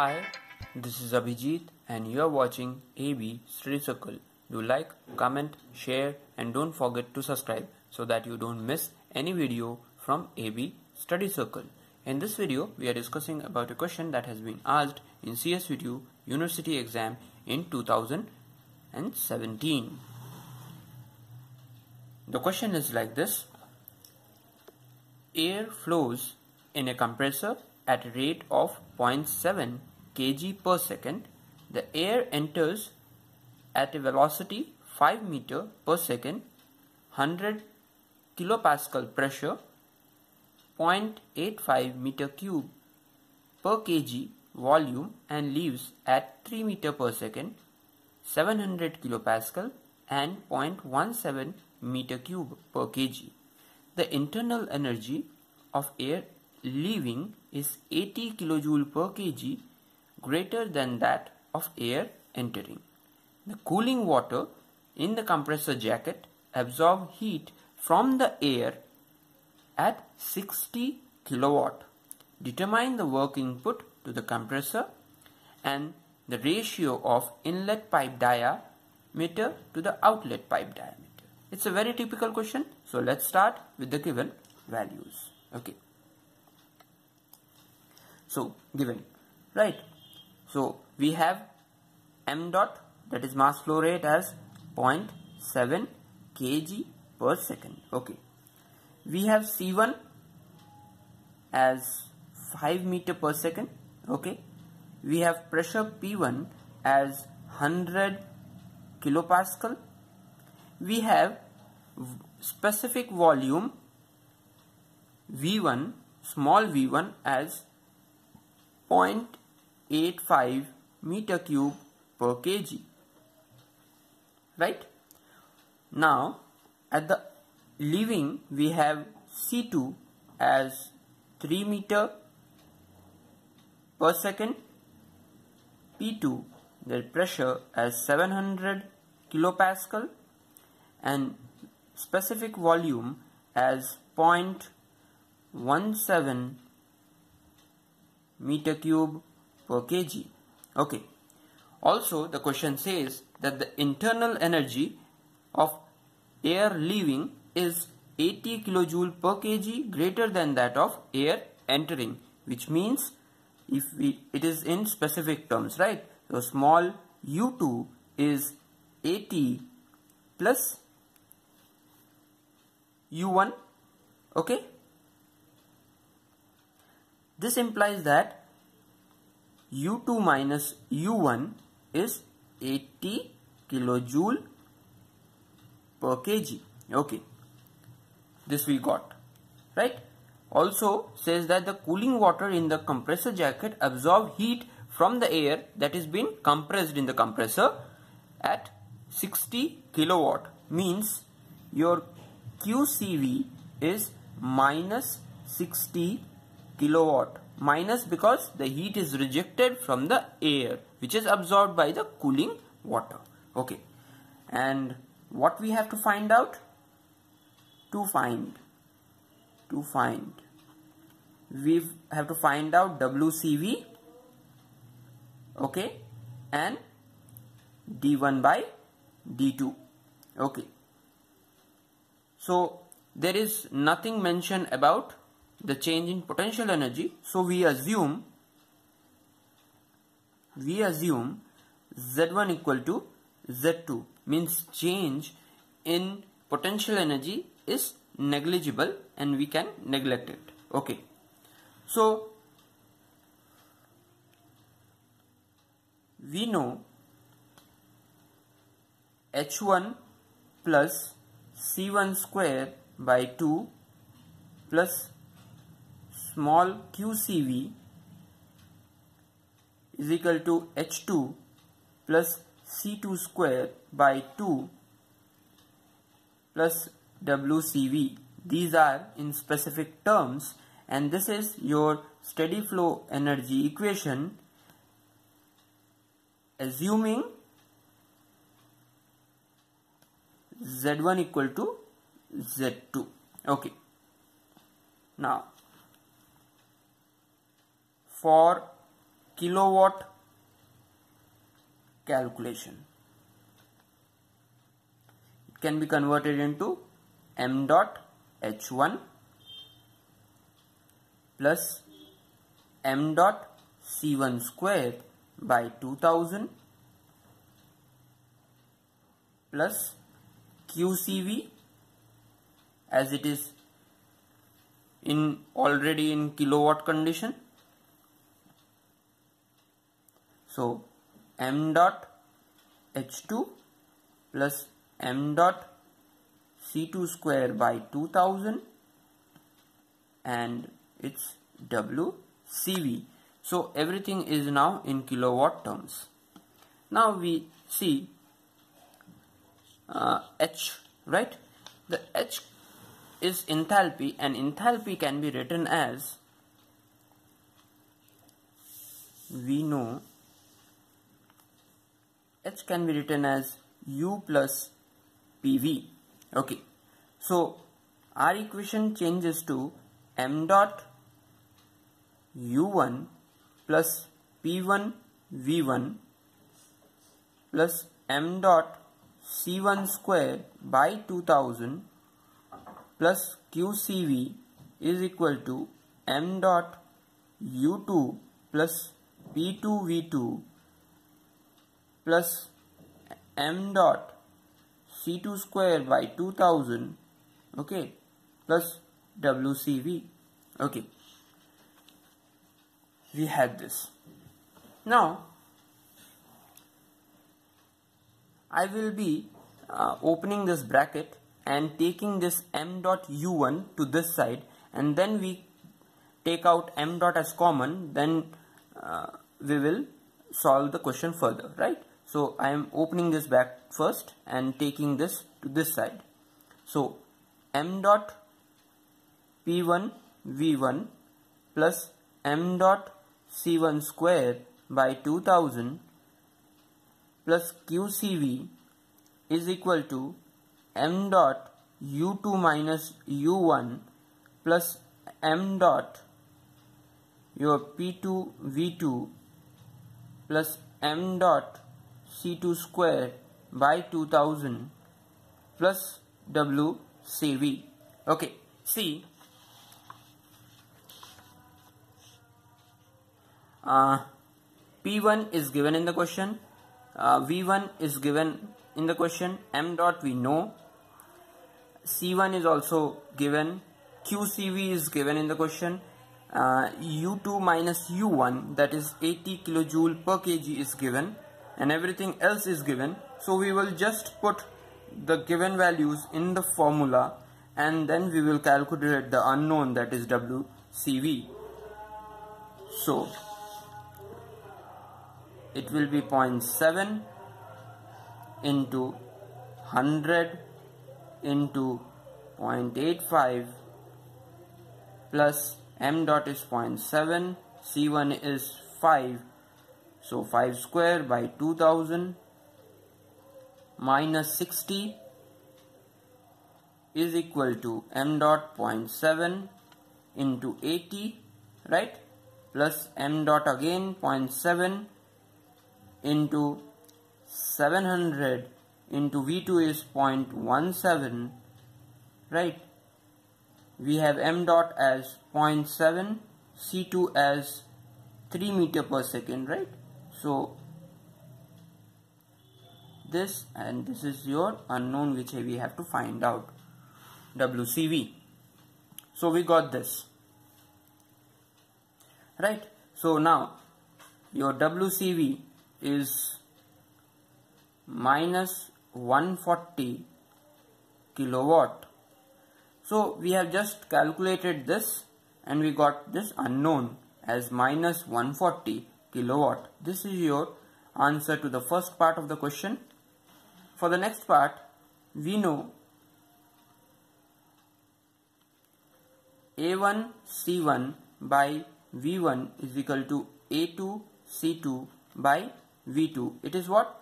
Hi, this is Abhijit and you are watching AB Study Circle. Do like, comment, share and don't forget to subscribe so that you don't miss any video from AB Study Circle. In this video, we are discussing about a question that has been asked in CSVTU University exam in 2017. The question is like this. Air flows in a compressor at a rate of 0.7 kg per second. The air enters at a velocity 5 meter per second, 100 kilopascal pressure, 0.85 meter cube per kg volume and leaves at 3 meter per second, 700 kilopascal and 0.17 meter cube per kg. The internal energy of air leaving is 80 kilojoule per kg greater than that of air entering. The cooling water in the compressor jacket absorbs heat from the air at 60 kilowatt. Determine the work input to the compressor and the ratio of inlet pipe diameter to the outlet pipe diameter. It's a very typical question, so let's start with the given values. Okay. So given, right? So we have m dot, that is mass flow rate, as 0.7 kg per second. Okay. We have c1 as 5 meter per second. Okay. We have pressure p1 as 100 kilopascal. We have specific volume v1, small v1, as 0.85 meter cube per kg, right? Now at the leaving we have C2 as 3 meter per second, P2, the pressure, as 700 kilopascal and specific volume as 0.17 meter cube per kg. Okay. Also, the question says that the internal energy of air leaving is 80 kilojoule per kg greater than that of air entering, which means it is in specific terms, right? So small u2 is 80 plus u1. Okay. This implies that u2 minus u1 is 80 kilojoule per kg. Okay, this we got, right? Also says that the cooling water in the compressor jacket absorbs heat from the air that is being compressed in the compressor at 60 kilowatt, means your QCV is minus 60 kilowatt. Minus because the heat is rejected from the air which is absorbed by the cooling water. Okay, and what we have to find out? We have to find out WCV, okay, and D1 by D2. Okay, so there is nothing mentioned about the change in potential energy, so we assume Z1 equal to Z2, means change in potential energy is negligible and we can neglect it. Okay, so we know H1 plus C1 square by 2 plus small QCV is equal to H2 plus C2 square by 2 plus WCV. These are in specific terms and this is your steady flow energy equation, assuming Z1 equal to Z2. Okay. Now, for kilowatt calculation. It can be converted into m dot H1 plus m dot C1 square by 2000 plus QCV, as it is already in kilowatt condition. So m dot H2 plus m dot C2 square by 2000 and its WCV. So everything is now in kilowatt terms. Now we see H, right? The H is enthalpy, and enthalpy can be written as, we know H can be written as U plus PV. Okay, so our equation changes to m dot U1 plus P1 V1 plus m dot C1 square by 2000 plus QCV is equal to m dot U2 plus P2 V2 plus m dot C2 square by 2000, okay, plus WCV. Okay, we had this. Now I will be opening this bracket and taking this m dot U1 to this side, and then we take out m dot as common, then we will solve the question further, right? So I am opening this back first and taking this to this side. So m dot P1 V1 plus m dot C1 square by 2000 plus QCV is equal to m dot U2 minus U1 plus m dot your P2 V2 plus m dot C2 square by 2000 plus WCV. Okay, see, P1 is given in the question, V1 is given in the question, m dot we know, C1 is also given, QCV is given in the question, U2 minus U1, that is 80 kilojoule per kg is given, and everything else is given. So we will just put the given values in the formula, and then we will calculate the unknown, that is WCV. So it will be 0.7 into 100 into 0.85 plus m dot is 0.7, C1 is 5, so 5 square by 2000 minus 60 is equal to m dot 0.7 into 80, right, plus m dot again 0.7 into 700 into V2 is 0.17, right? We have m dot as 0.7, C2 as 3 meter per second, right? So this, and this is your unknown which we have to find out, WCV. So we got this, right? So now your WCV is minus 140 kilowatt. So we have just calculated this, and we got this unknown as minus 140 kilowatt. This is your answer to the first part of the question. For the next part, we know A1 C1 by V1 is equal to A2 C2 by V2. It is what?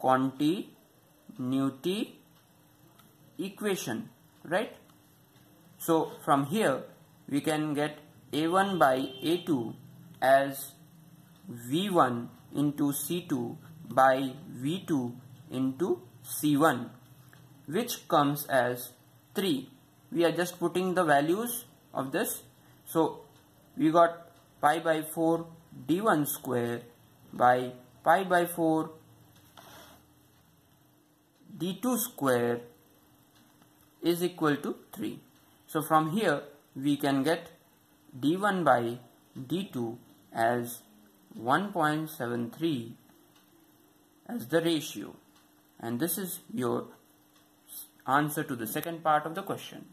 Continuity equation, right? So from here we can get A1 by A2 as V1 into C2 by V2 into C1, which comes as 3. We are just putting the values of this. So we got pi by 4 d1 square by pi by 4 d2 square is equal to 3. So from here we can get d1 by d2 as 1.73 as the ratio, and this is your answer to the second part of the question.